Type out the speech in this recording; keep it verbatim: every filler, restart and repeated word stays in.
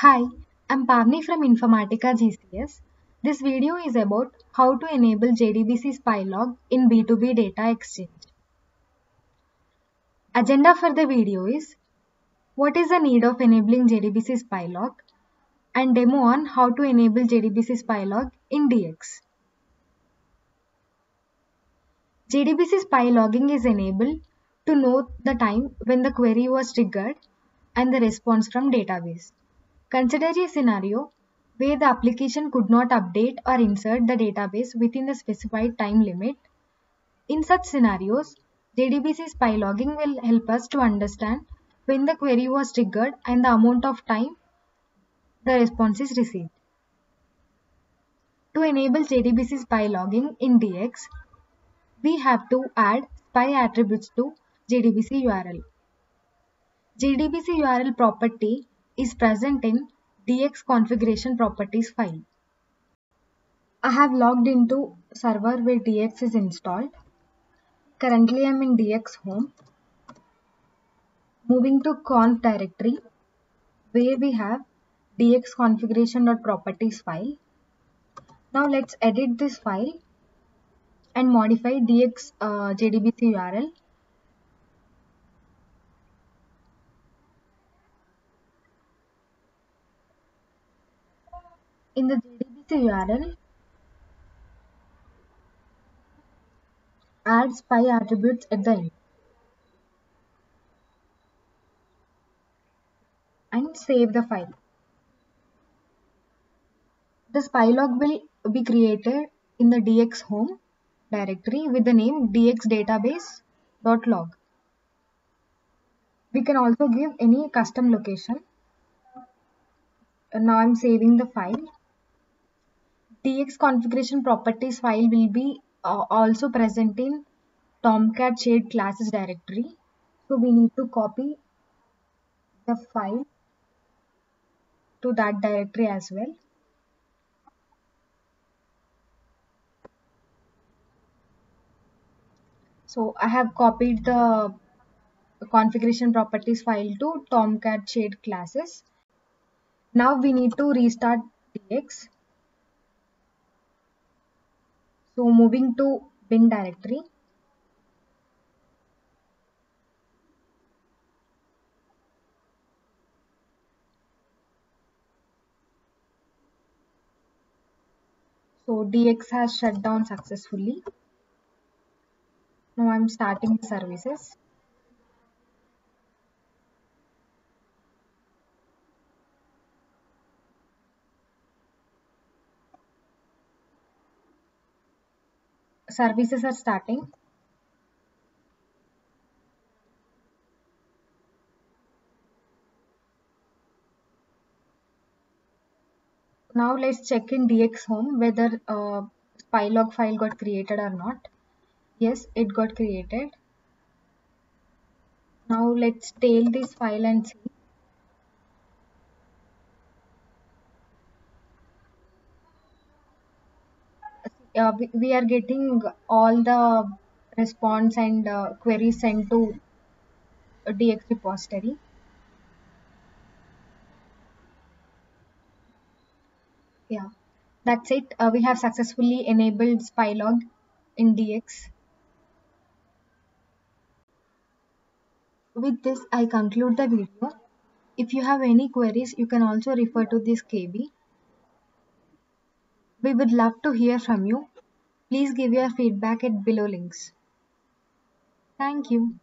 Hi, I'm Bhavani from Informatica G C S. This video is about how to enable J D B C SpyLog in B two B Data Exchange. Agenda for the video is what is the need of enabling J D B C SpyLog and demo on how to enable J D B C SpyLog in D X. J D B C SpyLogging is enabled to know the time when the query was triggered and the response from database. Consider a scenario where the application could not update or insert the database within the specified time limit. In such scenarios, J D B C SpyLogging will help us to understand when the query was triggered and the amount of time the response is received. To enable J D B C SpyLogging in D X, we have to add spy attributes to J D B C U R L. J D B C U R L property is present in D X configuration properties file. I have logged into server where D X is installed. Currently I am in D X home. Moving to conf directory where we have D X configuration.properties file. Now let's edit this file and modify D X uh, J D B C U R L. In the J D B C U R L, add spy attributes at the end and save the file. The SpyLog will be created in the D X home directory with the name d x database dot log. We can also give any custom location. Now I am saving the file. D X configuration properties file will be uh, also present in Tomcat shared classes directory. So we need to copy the file to that directory as well. So I have copied the configuration properties file to Tomcat shared classes. Now we need to restart D X. So moving to bin directory. So D X has shut down successfully. Now I am starting the services. Services are starting. Now let's check in D X home whether uh, SpyLog file got created or not. Yes, it got created. Now let's tail this file and see. Uh, we, we are getting all the response and uh, queries sent to a D X repository. Yeah, that's it. Uh, we have successfully enabled SpyLog in D X. With this, I conclude the video. If you have any queries, you can also refer to this K B. We would love to hear from you. Please give your feedback at below links. Thank you.